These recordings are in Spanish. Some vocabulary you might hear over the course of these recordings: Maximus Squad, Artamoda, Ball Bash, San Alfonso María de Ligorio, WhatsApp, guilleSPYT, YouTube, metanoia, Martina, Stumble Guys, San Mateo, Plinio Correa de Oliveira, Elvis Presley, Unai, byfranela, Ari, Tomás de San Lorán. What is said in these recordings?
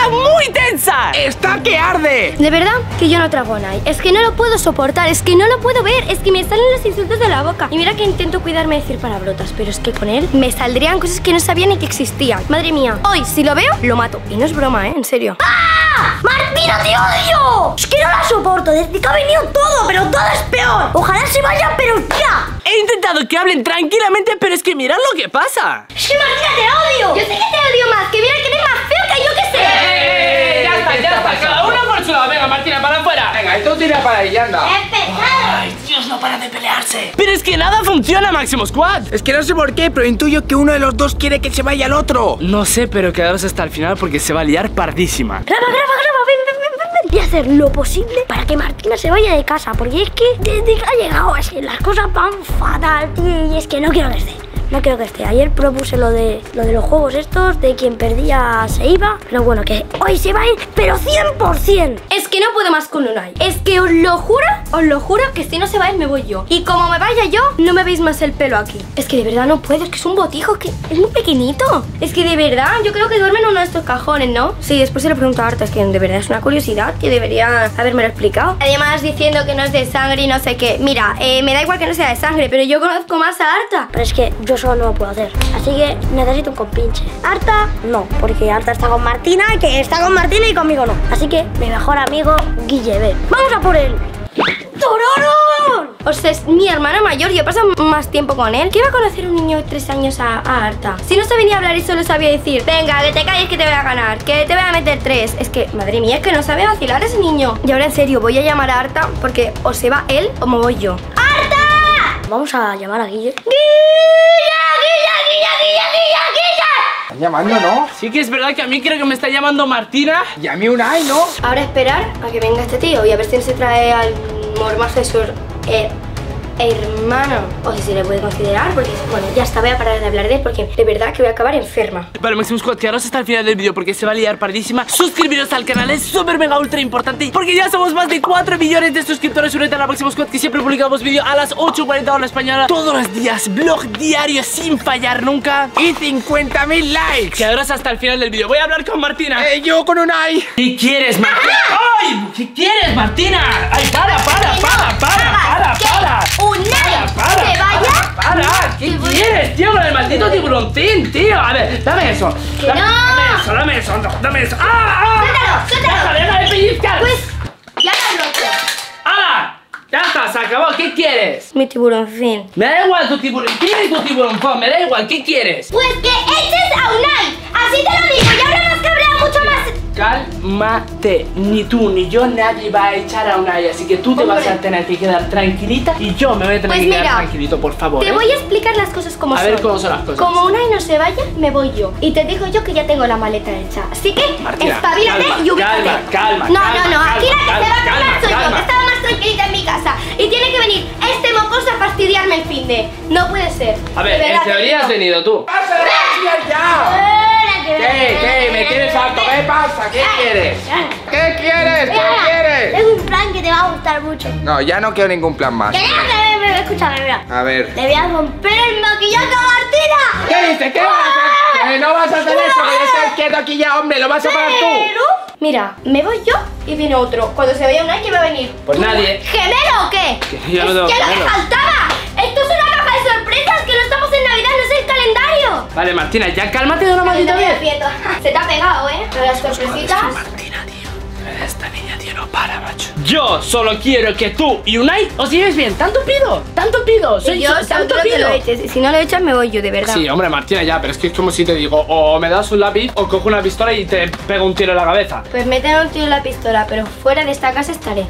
¡Está muy tensa! ¡Está que arde! De verdad que yo no trago Unai. Es que no lo puedo soportar, es que no lo puedo ver. Es que me salen los insultos de la boca. Y mira que intento cuidarme de decir palabrotas, pero es que con él me saldrían cosas que no sabía ni que existían. Madre mía, hoy si lo veo, lo mato. Y no es broma, ¿eh? En serio. ¡Ah! ¡Martina, te odio! Es que no la soporto, desde que ha venido todo, pero todo es peor. Ojalá se vaya, pero ya. He intentado que hablen tranquilamente, pero es que mirad lo que pasa. Es que Martina, te odio. Yo sé que te odio más, que mira que eres más feo que yo que sé. Ya está, cada una por su lado. Venga, Martina, para afuera. Venga, y tú tira para ahí, anda. ¡Ay, Dios, no para de pelearse! Pero es que nada funciona, Maximus Squad. Es que no sé por qué, pero intuyo que uno de los dos quiere que se vaya al otro. No sé, pero quedaros hasta el final porque se va a liar pardísima. ¡Graba! Ven. Voy a hacer lo posible para que Martina se vaya de casa, porque es que desde que ha llegado así las cosas van fatal, tío, y es que no quiero que esté. No creo que esté. Ayer propuse lo de los juegos estos, de quien perdía se iba. Pero bueno, que hoy se va a ir, pero 100%. Es que no puedo más con Unai. Es que os lo juro que si no se va a ir me voy yo. Y como me vaya yo, no me veis más el pelo aquí. Es que de verdad no puedo, es que es un botijo, que es muy pequeñito. Es que de verdad, yo creo que duerme en uno de estos cajones, ¿no? Sí, después se lo pregunto a Arta, es que de verdad es una curiosidad que debería haberme lo explicado. Además diciendo que no es de sangre y no sé qué. Mira, me da igual que no sea de sangre, pero yo conozco más a Arta. Pero es que yo solo no lo puedo hacer, así que necesito un compinche. Arta no, porque Arta está con Martina, que está con Martina y conmigo no. Así que mi mejor amigo guilleSPYT. ¡Vamos a por él! ¡Tororo! O sea, es mi hermana mayor, yo paso más tiempo con él. ¿Qué va a conocer un niño de 3 años a Arta? Si no sabía ni hablar y solo sabía decir, venga, que te calles que te voy a ganar, que te voy a meter 3. Es que, madre mía, es que no sabe vacilar ese niño. Y ahora en serio, voy a llamar a Arta porque o se va él o me voy yo. ¡Arta! Vamos a llamar a Guille. Están llamando, ¿no? Sí que es verdad que a mí creo que me está llamando Martina. Y a mí Unai, ¿no? Ahora esperar a que venga este tío y a ver si él se trae al mormazo de su hermano. O si se le puede considerar, porque bueno, ya está, voy a parar de hablar de él porque de verdad que voy a acabar enferma. Vale, Maximus Squad, quedaros hasta el final del vídeo porque se va a liar pardísima. Suscribiros al canal, es súper mega ultra importante porque ya somos más de 4 millones de suscriptores. Únete a la Maximus Squad, que siempre publicamos vídeo a las 8:40 hora española todos los días, vlog diario sin fallar nunca, y 50.000 likes. Quedaros hasta el final del vídeo. Voy a hablar con Martina. Yo con Unai. ¿Qué quieres, Martina? ¡Ay! ¿Qué quieres, Martina? ¡Ay, para! ¡Unai! ¡Se vaya! ¡Para! ¿Qué quieres, tío? Lo del maldito tiburoncín, tío. A ver, dame eso. Dame eso. ¡Ah! ¡Suéltalo! ¡Deja de pellizcar! Pues, ya lo roto. ¡Hala! Ya está, se acabó. ¿Qué quieres? Mi tiburoncín. Me da igual tu tiburoncín y tu tiburoncón. Me da igual. ¿Qué quieres? Pues que eches a Unai. Así te lo digo. Y ahora nos cabrea mucho más. Cálmate, ni tú ni yo, nadie va a echar a Unai, así que tú te vas a tener que quedar tranquilita y yo me voy a tener que quedar tranquilito, por favor. Te voy a explicar las cosas como son. A ver cómo son las cosas. Como Unai no se vaya, me voy yo. Y te digo yo que ya tengo la maleta hecha. Así que espabilate y ubícate. Calma, aquí la que se va a quedar soy yo, que estaba más tranquilita en mi casa. Y tiene que venir este mocoso a fastidiarme el fin de. No puede ser. A ver, en teoría has venido tú. ¿Qué? ¿Me tienes alto? ¿Qué pasa? ¿Qué quieres? ¿Qué quieres? Tengo un plan que te va a gustar mucho. No, ya no quiero ningún plan más. Escúchame, mira. A ver. Te voy a romper el maquillaje a Martina. ¿Qué dices? ¿Qué vas a hacer? No vas a hacer eso, que yo estoy quieto aquí ya, hombre. Lo vas a pagar tú. Mira, me voy yo y viene otro. Cuando se vaya Unai, ¿quién va a venir? Pues nadie. ¿Gemelo o qué? Que yo no tengo gemelo. ¡Es que lo que faltaba! ¡Esto es una caja de sorpresas! ¡Que no estamos en Navidad, no es el calendario! Vale, Martina, ya cálmate de una maldita vez. Se te ha pegado, ¿eh? Pero las sorpresitas... Martina, tío. Esta niña, tío, no para, macho. Yo solo quiero que tú y Unai os llevéis bien. Tanto pido. Si no lo echas, me voy yo, de verdad. Sí, hombre, Martina, ya. Pero es que es como si te digo, o me das un lápiz o cojo una pistola y te pego un tiro en la cabeza. Pues meten un tiro en la pistola, pero fuera de esta casa estaré.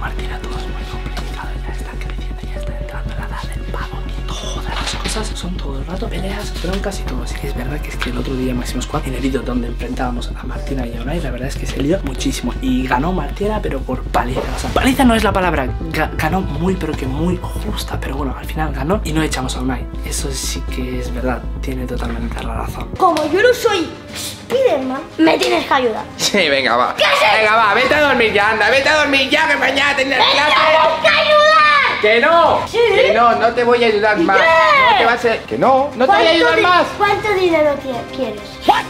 Martina, todo es muy complicado. Ya está creciendo, ya está entrando la edad del pavo. Y todas las cosas son todo el rato peleas, broncas y todo. Así que es verdad que el otro día Maximus Squad, en el vídeo donde enfrentábamos a Martina y a Unai, la verdad es que se lió muchísimo y ganó Martina, pero por paliza. O sea, paliza no es la palabra, ganó muy, pero que muy justa, pero bueno, al final ganó y no echamos a Unai. Eso sí que es verdad, tiene totalmente la razón. Como yo no soy Spiderman, me tienes que ayudar. Sí, venga, va. Venga, va, vete a dormir ya, anda, vete a dormir ya, que mañana tienes clase. ¡Me tienes que ayudar! ¡Que no! ¿Sí? ¡Que no! No te voy a ayudar más. ¿Qué? No te vas a... ¡Que no! ¡No te voy a ayudar más! ¿Cuánto dinero quieres? ¿What?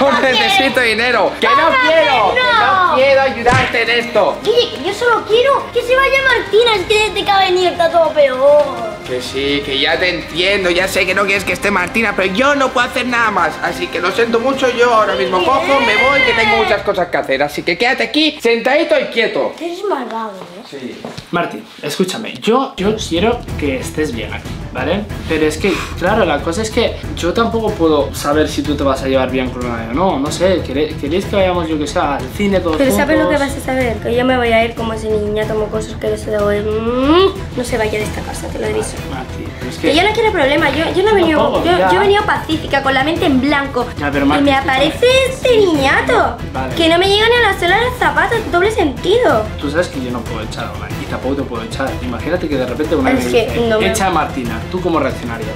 No necesito dinero. ¡Que no quiero! ¡Que no quiero ayudarte en esto! Guille, yo solo quiero que se vaya Martina. Es que desde que ha venido está todo peor. Que sí, que ya te entiendo. Ya sé que no quieres que esté Martina, pero yo no puedo hacer nada más. Así que lo siento mucho. Yo ahora mismo cojo, me voy, que tengo muchas cosas que hacer. Así que quédate aquí, sentadito y quieto. Eres malvado, ¿eh? Sí. Martín, escúchame. Yo quiero que estés bien aquí, ¿vale? Pero es que, claro, la cosa es que yo tampoco puedo saber si tú te vas a llevar bien con Unai o no. No sé, ¿queréis que vayamos, yo que sé, al cine todos juntos? Pero ¿sabes lo que vas a saber? Que yo me voy a ir como ese niña, tomo cosas que no se debo ir. No se vaya de esta casa, te lo aviso. Martín, es que... yo no quiero problema, yo no he venido... Tampoco, yo he venido pacífica, con la mente en blanco. Ya, pero Martín, y me aparece este niñato. Vale. Que no me llega ni a la suela de los zapatos, doble sentido. Tú sabes que yo no puedo echar a Unai y tampoco te puedo echar. Imagínate que de repente Unai me echa a Martina. ¿Tú cómo reaccionarías?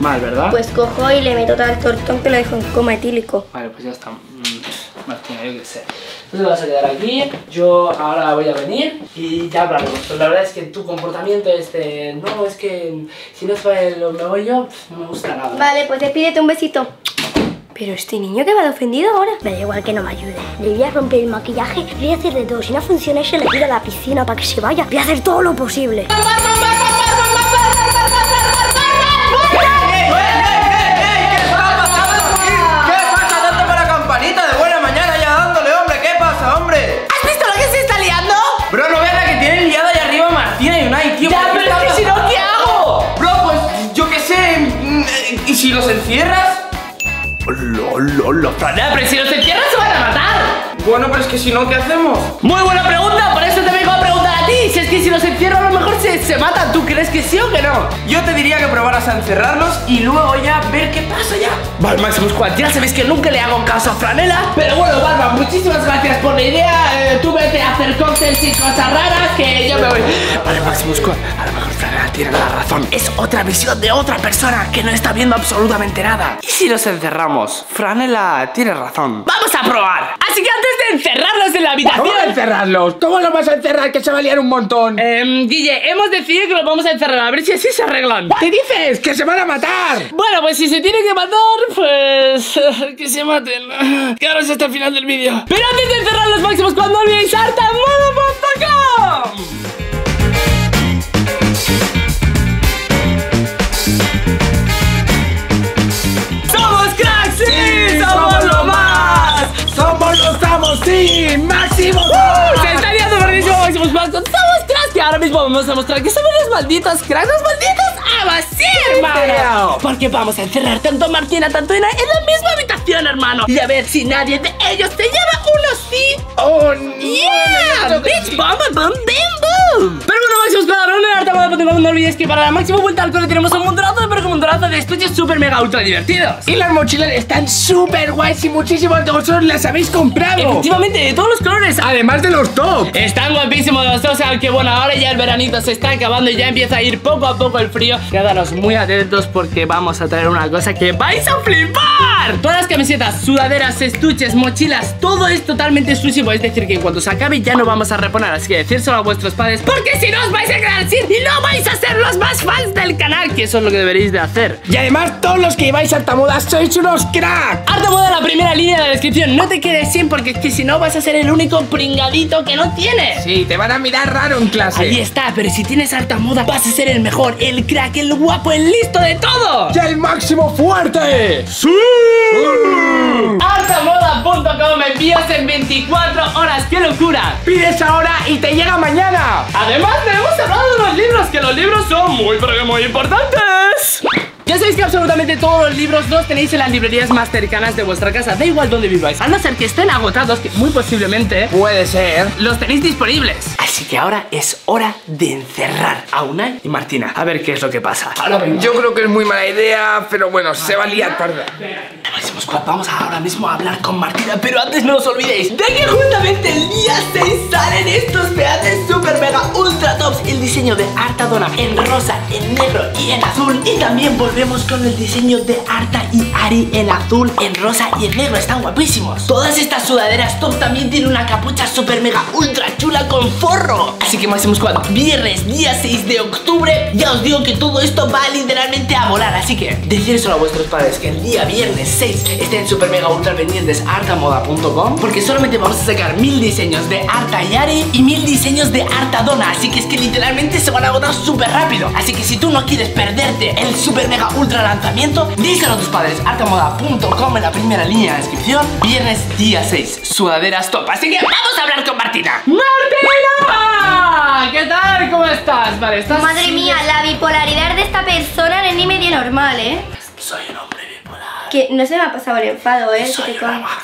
Mal, ¿verdad? Pues cojo y le meto tal tortón que lo dejo en coma etílico. Vale, pues ya está. Martina, yo qué sé. Tú te vas a quedar aquí, yo ahora voy a venir y ya hablamos. Pero la verdad es que tu comportamiento no, es que si no fue lo que voy yo, no me gusta nada. Vale, pues despídete, un besito. Pero este niño que va de ofendido ahora. Me da igual que no me ayude. Le voy a romper el maquillaje, le voy a hacer de todo. Si no funciona, se le tira a la piscina para que se vaya. Voy a hacer todo lo posible. ¿Y si los encierras? Hola, Franela, pero si los encierras se van a matar. Bueno, pero es que si no, ¿qué hacemos? Muy buena pregunta, por eso te vengo a preguntar a ti. Si es que si los encierras a lo mejor se matan. ¿Tú crees que sí o que no? Yo te diría que probaras a encerrarlos y luego ya ver qué pasa ya. Vale, Maximus Squad, ya sabéis que nunca le hago caso a Franela. Pero bueno, Barba, muchísimas gracias por la idea. Tú vete a hacer cócteles y cosas raras que yo me voy. Vale, Maximus Squad, a lo mejor Franela tiene la razón. Es otra visión de otra persona que no está viendo absolutamente nada. ¿Y si los encerramos? Franela tiene razón. ¡Vamos a probar! Así que antes de encerrarlos en la habitación... ¿Cómo encerrarlos? ¿Cómo los vas a encerrar? Que se va a liar un montón. Guille, hemos decidido que los vamos a encerrar. A ver si así se arreglan. ¿Qué dices? ¡Que se van a matar! Bueno, pues si se tienen que matar, pues... que se maten. Quedaros hasta el final del vídeo. Pero antes de encerrarlos, Maximus, cuando olvidéis artamoda.com. ¡Sí! ¡Máximo! ¡Se está liando perdísimo Maximus Squad! ¡Somos cracks! Que ahora mismo vamos a mostrar que somos los malditos cracks. ¡Los malditos abas! ¡Sí, hermano! Porque vamos a encerrar tanto a Martina, tanto a Unai en la misma habitación, hermano. Y a ver si nadie de ellos te lleva uno sí. ¡Oh, no! ¡Yeah! ¡Bitch! ¡Bum, bum, bum, bum! Pero bueno, Maximus Squad, ahora en Artamoda.com no olvidéis que para la máxima vuelta al cole tenemos un montonazo de estuches súper mega ultra divertidos. Y las mochilas están súper guays y muchísimos de vosotros las habéis comprado. Efectivamente, de todos los colores, además de los top. Están guapísimos los dos, aunque bueno, ahora ya el veranito se está acabando y ya empieza a ir poco a poco el frío. Quedaros muy atentos porque vamos a traer una cosa que vais a flipar. Todas las camisetas, sudaderas, estuches, mochilas, todo es totalmente exclusivo. Es decir, que en cuanto se acabe ya no vamos a reponer. Así que decírselo a vuestros padres, porque si no os vais a quedar sin y no vais a ser los más fans del canal, que eso es lo que deberéis de hacer. Y además todos los que lleváis Artamoda sois unos cracks. Artamoda, la primera línea de la descripción. No te quedes sin, porque es que si no vas a ser el único pringadito que no tienes. Sí, te van a mirar raro en clase. Ahí está, pero si tienes Artamoda vas a ser el mejor, el crack, el guapo, el listo de todo. ¡Y el máximo fuerte! ¡Sí! Artamoda.com, envíos en 24 horas, ¡qué locura! Pides ahora y te llega mañana. Además tenemos hablado de los libros, que los libros son muy pero muy importantes. Ya sabéis que absolutamente todos los libros los tenéis en las librerías más cercanas de vuestra casa. Da igual donde viváis, a no ser que estén agotados, que muy posiblemente, puede ser, los tenéis disponibles. Así que ahora es hora de encerrar a Unai y Martina. A ver qué es lo que pasa. Yo creo que es muy mala idea, pero bueno, Martina, se va a liar tarde. Vamos ahora mismo a hablar con Martina, pero antes no os olvidéis de que justamente el día 6 salen estos peates super mega ultra tops. El diseño de Artamoda en rosa, en negro y en azul. Y también volvemos con el diseño de Arta y Ari en azul, en rosa y en negro. Están guapísimos. Todas estas sudaderas top también tienen una capucha super mega ultra chula con forro. Así que Maximus Squad, viernes día 6 de octubre, ya os digo que todo esto va literalmente a volar. Así que decírselo a vuestros padres que el día viernes 6 estén super mega ultra pendientes a artamoda.com, porque solamente vamos a sacar 1000 diseños de Arta y Ari y 1000 diseños de Artamoda. Así que es que literalmente se van a agotar súper rápido. Así que si tú no quieres perderte el super mega ultra lanzamiento, díselo a tus padres. Artamoda.com en la primera línea de descripción. Viernes día 6, sudaderas top. Así que vamos a hablar con Martina. ¡Martina! ¿Qué tal? ¿Cómo estás? Vale, ¿estás? Madre mía, la bipolaridad de esta persona no es ni medio normal, ¿eh? Soy un hombre bipolar. Que no se me ha pasado el enfado, ¿eh? Soy una vaca.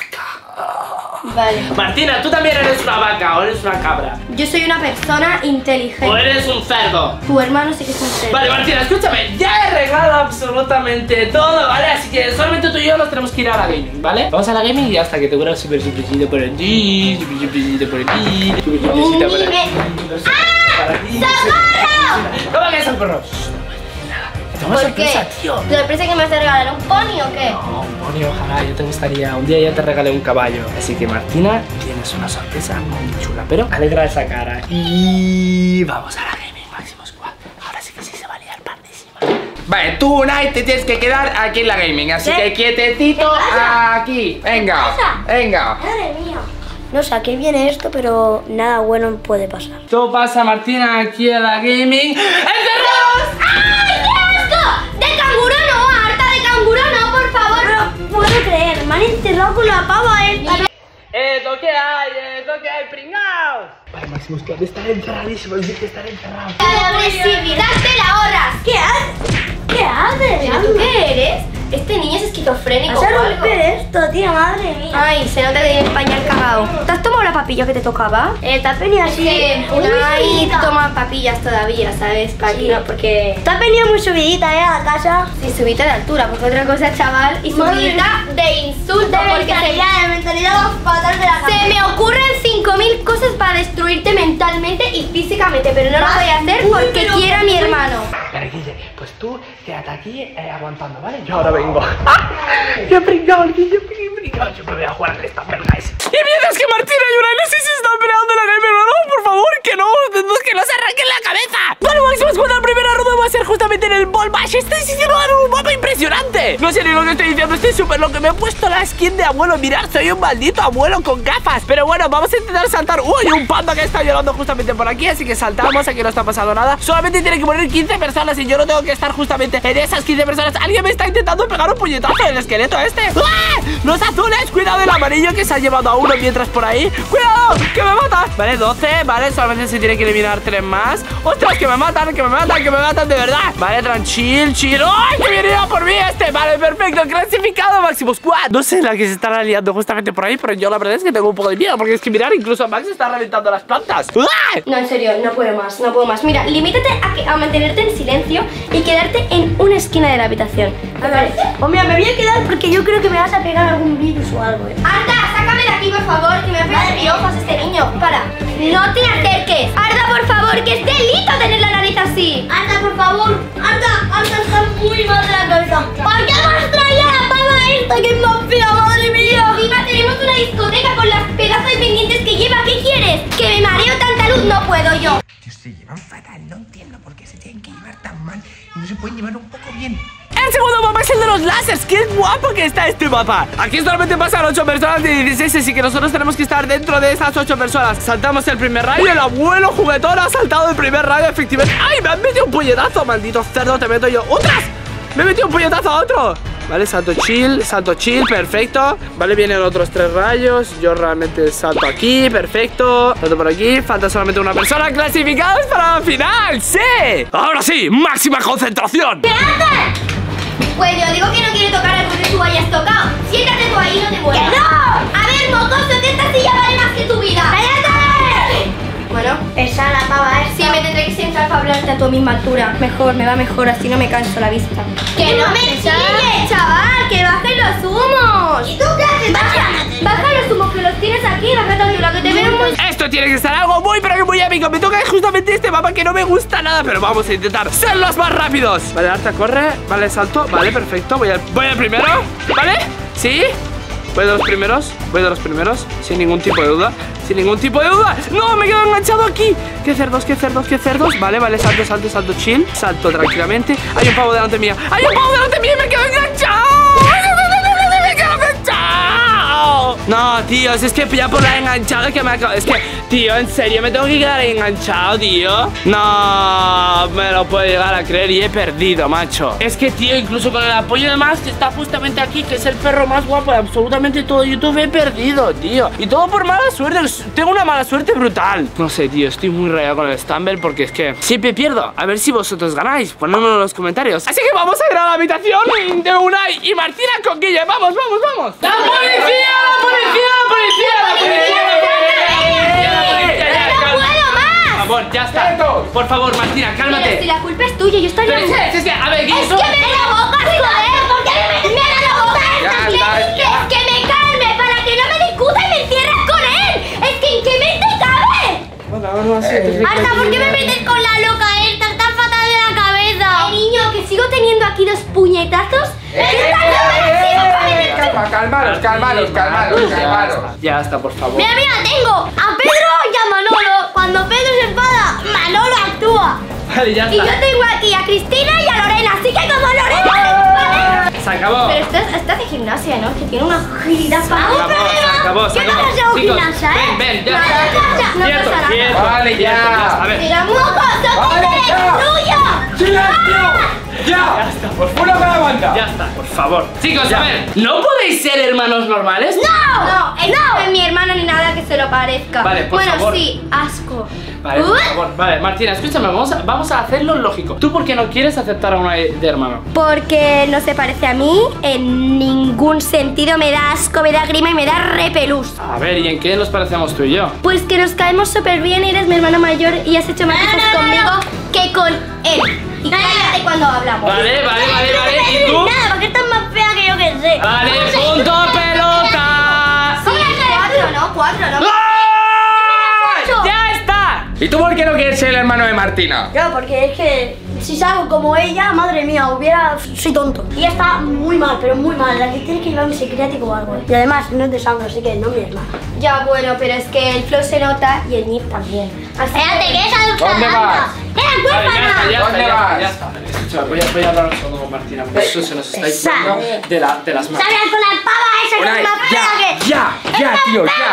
Vale. Martina, tú también eres una vaca o eres una cabra. Yo soy una persona inteligente. O eres un cerdo. Tu hermano sí que es un cerdo. Vale, Martina, escúchame. Ya he arreglado absolutamente todo, ¿vale? Así que solamente tú y yo nos tenemos que ir a la gaming, ¿vale? Vamos a la gaming y hasta que te cura un super suplicito por allí, super suplicito por aquí, super suplicito por aquí. ¡Socorro! ¿Cómo que socorro? ¿Por sorpresa, qué? Tío. ¿Sorpresa que me vas a regalar un pony o qué? No, un pony ojalá, yo te gustaría. Un día ya te regalé un caballo. Así que Martina, tienes una sorpresa muy chula. Pero alegra esa cara. Y vamos a la gaming, Maximus Squad. Ahora sí que sí se va a liar partísima. Vale, tú, Unai, te tienes que quedar aquí en la gaming. Así ¿qué? Que quietecito aquí. Venga, venga. Madre mía. No sé a qué viene esto, pero nada bueno puede pasar. Tú pasa, Martina, aquí a la gaming. ¡Encerrados! ¡Ah! Me han enterrado con la pava, eso que hay, pringaos. Vale, Maximus, que estar encerradísimo, dice que estar encerrado. La agresividad te la ahorras. ¿Qué haces? ¿Qué haces? ¿Qué eres? Este niño es esquizofrénico. Vas a romper esto, tía, madre mía. Ay, se nota que tiene el pañal cagado. ¿Te has tomado la papilla que te tocaba? Te has venido así. Ay, toma papillas todavía, ¿sabes? Paquino, porque... Te has venido muy subidita, a la casa. Sí, subidita de altura, porque otra cosa, chaval. Y subidita de insulto, porque de mentalidad fatal de la cabeza. Se me ocurren 5000 cosas para destruirte mentalmente y físicamente, pero no lo voy a hacer porque quiero a mi hermano. Pero Guille, pues tú quédate aquí aguantando, ¿vale? Yo ahora vengo. ¡Ah! ¡Qué pringado el Guille! ¡Qué pringado! Yo me voy a jugar al Stumble Guys. Y mientras que Martina y Unai no sé si están peleando la game, pero no, por favor, que no se arranquen la cabeza. Vale, Maximus Squad, la primera ronda va a ser justamente en el Ball Bash. Estoy haciendo un mapa impresionante. No sé ni lo que estoy diciendo, estoy súper loco. Me he puesto la skin de abuelo. Mirad, soy un maldito abuelo con gafas. Pero bueno, vamos a intentar saltar. Uy, un panda que está llorando justamente por aquí. Así que saltamos, aquí no está pasando nada. Solamente tiene que poner 15 personas y yo no tengo que estar justamente en esas 15 personas. Alguien me está intentando pegar un puñetazo en el esqueleto este. ¡Ah! Los azules, cuidado el amarillo que se ha llevado a uno mientras por ahí. ¡Cuidado! ¡Que me mata! Vale, 12, vale, solamente se tiene que eliminar 3 más. ¡Ostras, que me matan, que me matan, que me matan de verdad! Vale, tranquil, chill. ¡Ay, que viene por mí este! Vale, perfecto, clasificado Maximus Squad. No sé la que se están aliando justamente por ahí, pero yo la verdad es que tengo un poco de miedo, porque es que mirar, incluso a Max está reventando las plantas. ¡Ah! No, en serio, no puedo más, no puedo más. Mira, limítate a mantenerte en silencio y quedarte en una esquina de la habitación. Vale. O mira, me voy a quedar porque yo creo que me vas a pegar algún virus o algo, ¿eh? Arta, sácame de aquí, por favor, que me pega de piojos este niño. Para, no te acerques. Arta, por favor, que es delito tener la nariz así. Arta, por favor. Arta, Arta está muy mal de la cabeza. ¿Por qué nos traía la pava esta que es más fea, madre mía? Encima tenemos una discoteca con las pedazos de pendientes que lleva. ¿Qué quieres? Que me mareo tanta luz, no puedo yo. Se llevan fatal, no entiendo por qué se tienen que llevar tan mal y no se pueden llevar un poco bien. El segundo mapa es el de los láseres. ¡Qué guapo que está este mapa! Aquí solamente pasan 8 personas de 16, así que nosotros tenemos que estar dentro de esas 8 personas. Saltamos el primer rayo, el abuelo juguetón ha saltado el primer rayo, efectivamente. ¡Ay, me han metido un puñetazo, maldito cerdo! Te meto yo. ¡Otras! ¡Me he metido un puñetazo a otro! Vale, salto chill, perfecto. Vale, vienen otros 3 rayos. Yo realmente salto aquí, perfecto. Salto por aquí, falta solamente una persona. ¡Clasificados para la final! ¡Sí! ¡Ahora sí! ¡Máxima concentración! ¡Te haces! Pues yo digo que no quiere tocar algo que tú hayas tocado. Siéntate tú ahí y no te muevas. ¡Que no! A ver, mocoso, que esta silla vale más que tu vida. ¡Cállate! Bueno, esa la pava esta. Sí, me tendré que sentar para hablarte a tu misma altura. Mejor, me va mejor, así no me canso la vista. ¡Que no me chilles, chaval! ¡Que bajen los humos! ¿Y tú qué haces? Baja los humos que los tienes aquí, bájate la que te veo muy... Esto tiene que ser algo muy, pero que muy épico. Me toca justamente este mapa que no me gusta nada, pero vamos a intentar ser los más rápidos. Vale, Arta, corre. Vale, salto. Vale, perfecto. Voy al primero. ¿Vale? ¿Sí? Voy de los primeros, sin ningún tipo de duda. ¡No! Me quedo enganchado aquí. ¡Qué cerdos! Vale, salto, chill. Salto tranquilamente. Hay un pavo delante mía. Y me quedo enganchado. No, tío, es que ya por la enganchada que me acabo... Es que, tío, en serio, me tengo que quedar enganchado, tío. No, me lo puedo llegar a creer y he perdido, macho. Es que, tío, incluso con el apoyo de Max, que está justamente aquí, que es el perro más guapo de absolutamente todo YouTube, he perdido, tío. Y todo por mala suerte, tengo una mala suerte brutal. No sé, tío, estoy muy rayado con el Stumble porque es que siempre pierdo. A ver si vosotros ganáis, ponedmelo en los comentarios. Así que vamos a ir a la habitación de Unai y Martina con Guille. ¡Vamos! ¡La policía! ¡La policía! Por favor, ya está. Por favor, Martina, cálmate. Pero si la culpa es tuya, yo estoy... A ver, Guille, sube. ¡Es que me la boca, joder! ¿Por qué me da la boca? ¡Es que me calme para que no me discuta y me encierras con él! ¡Es que en qué mente cabe! Arta, ¿por qué me metes con la loca esta? Tan fatal de la cabeza. Niño, que sigo teniendo aquí dos puñetazos. Calmaros. Ya está, por favor. Mira, tengo a Pedro y a Manolo. Cuando Pedro se enfada, Manolo actúa. Vale, ya está. Y yo tengo aquí a Cristina y a Lorena. Así que como Lorena... ¡Se acabó! Pero estás de gimnasia, ¿no? Que tiene una agilidad para... ¡Se acabó! ¿Qué pasa si hago gimnasia, ven, ya está. No pasa nada. Vale, ya. A ver. ¡Mira, moco! ¡Silencio! ¡Ya! ¡Una para la banda! Ya está, por favor. Chicos, a ver, ¿no podéis ser hermanos normales? ¡No! Es mi hermano ni nada que se lo parezca. Vale, por favor. Bueno, sí, asco. Vale, por favor. Vale, Martina, escúchame, vamos a hacerlo lógico. ¿Tú por qué no quieres aceptar a una de hermano? Porque no se parece a mí en ningún sentido. Me da asco, me da grima y me da repelús. A ver, ¿y en qué nos parecemos tú y yo? Pues que nos caemos súper bien, eres mi hermano mayor y has hecho más cosas conmigo que con él. Y cállate cuando hablamos. Vale. ¿Y tú? Nada, porque estás más fea que yo que sé. Vale, punto pelota. Sí, cuatro, ¿no? ¡No! ¡Ya está! ¿Y tú por qué no quieres ser el hermano de Martina? Yo, porque es que si salgo como ella, madre mía, soy tonto. Y ella está muy mal, pero muy mal. La que tiene que llevar un psiquiátrico o algo. Y además no es de sangre, así que no mires más. Ya, bueno, pero es que el flow se nota y el nip también. Espérate, que esa es ¿dónde vas? Ya está. Escucha, voy a hablar un segundo con Martina. Eso se nos está yendo de las manos. ¡Sabes con la pava esa que es una pava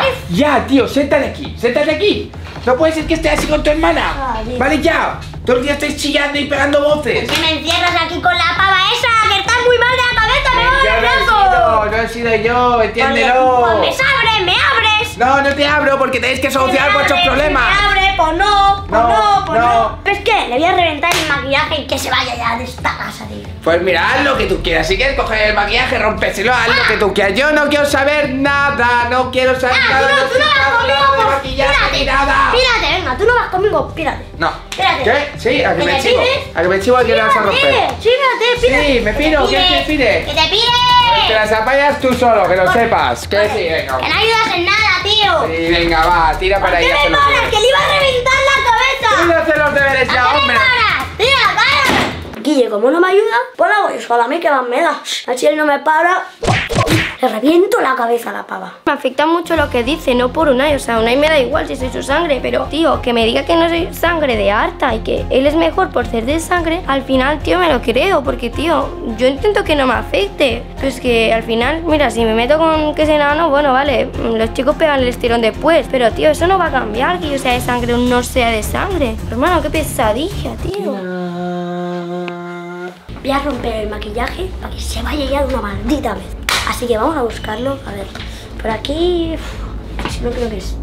que... Ya, tío, séntate aquí. No puede ser que estés así con tu hermana. Vale, ya. Todo el día estáis chillando y pegando voces. ¿Por qué me encierras aquí con la pava esa? Que estás muy mal de la cabeza, no he sido yo, entiéndelo. Pues me abres. No te abro porque tenéis que solucionar vuestros problemas. Pues no. ¿Pues qué? Le voy a reventar el maquillaje y que se vaya ya de esta casa, tío. Pues mira, haz lo que tú quieras. Si quieres coger el maquillaje, rompéselo, haz lo que tú quieras. Yo no quiero saber nada, no quiero saber nada. Tú no vas conmigo, pírate. Pírate, venga, tú no vas conmigo, pírate. Pírate. ¿Qué? Sí, a que me chivo y que la vas a romper. Sí, me piro, ¿qué te pires? ¡Que te pires! Te las apañas tú solo, que lo sepas. Que sí, venga. Que no ayudas en nada, tío. Sí, venga, va, tira para allá. ¡Que me paras, que le iba a reventar la cabeza! ¡Tú no haces los deberes ya, hombre! ¡Tira, para! Guille, como no me ayuda, pues la voy sola a mí que más me da. Así él no me para. Le reviento la cabeza a la pava. Me afecta mucho lo que dice, no por Unai. O sea, Unai me da igual si soy su sangre, pero, tío, que me diga que no soy sangre de Arta y que él es mejor por ser de sangre, al final, tío, me lo creo. Porque, tío, yo intento que no me afecte. Pero es que, al final, mira, si me meto con que ese enano, bueno, vale, los chicos pegan el estirón después. Pero, tío, eso no va a cambiar, que yo sea de sangre o no sea de sangre. Hermano, qué pesadilla, tío. Voy a romper el maquillaje para que se vaya ya de una maldita vez. Así que vamos a buscarlo, a ver, por aquí, no creo que es,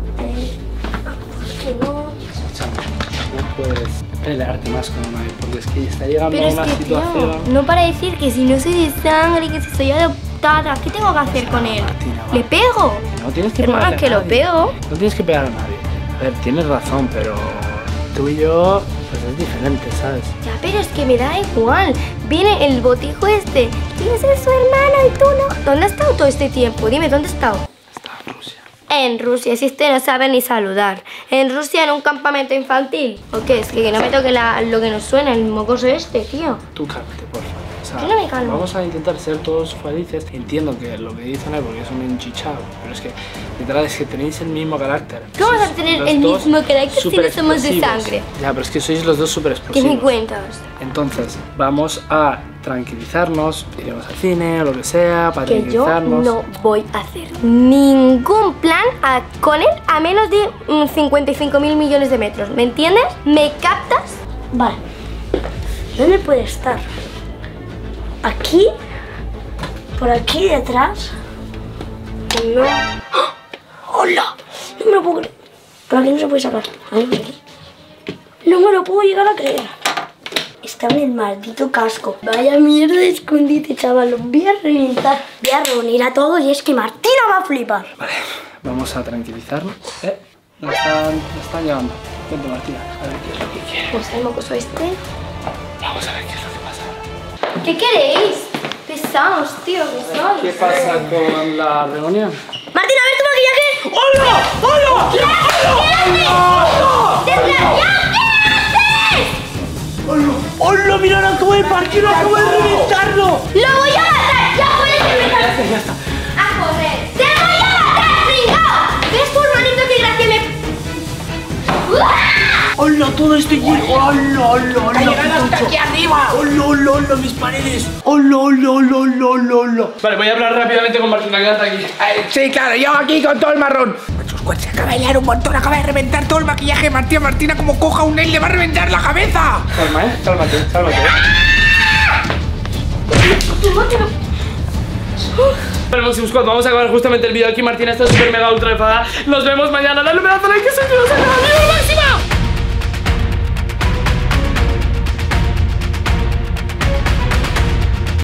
no puedes pelearte más con Unai, porque es que está llegando a una situación... Tío, no para decir que si no soy de sangre, que si soy adoptada, ¿qué tengo que hacer con él? Martina, ¿le pego? No tienes que pegarle a nadie. No tienes que pegar a nadie. A ver, tienes razón, pero tú y yo, pues es diferente, ¿sabes? Ya, pero es que me da igual. Viene el botijo este. ¿Quién es su hermana y tú no? ¿Dónde ha estado todo este tiempo? Dime, ¿dónde ha estado? Está en Rusia. En Rusia, si este no sabe ni saludar. En Rusia, en un campamento infantil. ¿O qué? Es que no me toque lo que nos suena, el mocoso este, tío. Tú cálmate, por favor. Yo no me calmo. Vamos a intentar ser todos felices. Entiendo que lo que dicen es porque es un enchichado, pero es que literal es que tenéis el mismo carácter. ¿Cómo vas a tener el mismo carácter si no somos de sangre? Ya, pero es que sois los dos súper explosivos. ¿Qué me cuentas? Entonces, vamos a tranquilizarnos, iremos al cine o lo que sea para tranquilizarnos. Que yo no voy a hacer ningún plan con él a menos de 55.000 millones de metros. ¿Me entiendes? ¿Me captas? Vale. ¿Dónde puede estar? Aquí, por aquí detrás. No. ¡Hola! No me lo puedo creer. Pero aquí no se puede sacar. No me lo puedo llegar a creer. Está en el maldito casco. Vaya mierda de escondite, chaval. Lo voy a reventar. Voy a reunir a todos y es que Martina va a flipar. Vale, vamos a tranquilizarnos. Nos están llamando. Vente, Martina, a ver qué es lo que quiere. Vamos a ver, mocoso este. Vamos a ver qué es lo que pasa. ¿Qué queréis? Pesados, tío, pesados. ¿Qué pasa con la reunión? Martina, a ver tu maquillaje. ¡Hola! ¡Hola! ¿Qué haces? ¡Hola! ¡Desgraciado! ¡Hola! ¡Hola! ¡Mira la tuve! ¡Martina acabo de reventarlo! ¡Lo voy a matar! ¡Ya puedes empezar! ¡Ya está! ¡A joder! ¡Te voy a matar, fringao! ¿Ves tu hermanito que gracia me...? ¡Uah! ¡Hola! Todo esto lleno. ¡Hola, hola, hola! ¡Llegan hasta aquí arriba! ¡Hola, hola, hola! ¡Mis paredes! ¡Hola, hola, hola, hola, hola! Vale, voy a hablar rápidamente con Martina, quédate aquí. Sí, claro, yo aquí con todo el marrón. Muchos cuates, acaba de liar un montón, acaba de reventar todo el maquillaje. Martina, como coja un nail, le va a reventar la cabeza. Calma, cálmate. Bueno, Maximus Squad, vamos a acabar justamente el vídeo aquí. Martina está súper mega ultra enfadada. Nos vemos mañana. Dale un pedazo de like, que soy yo, Máximo.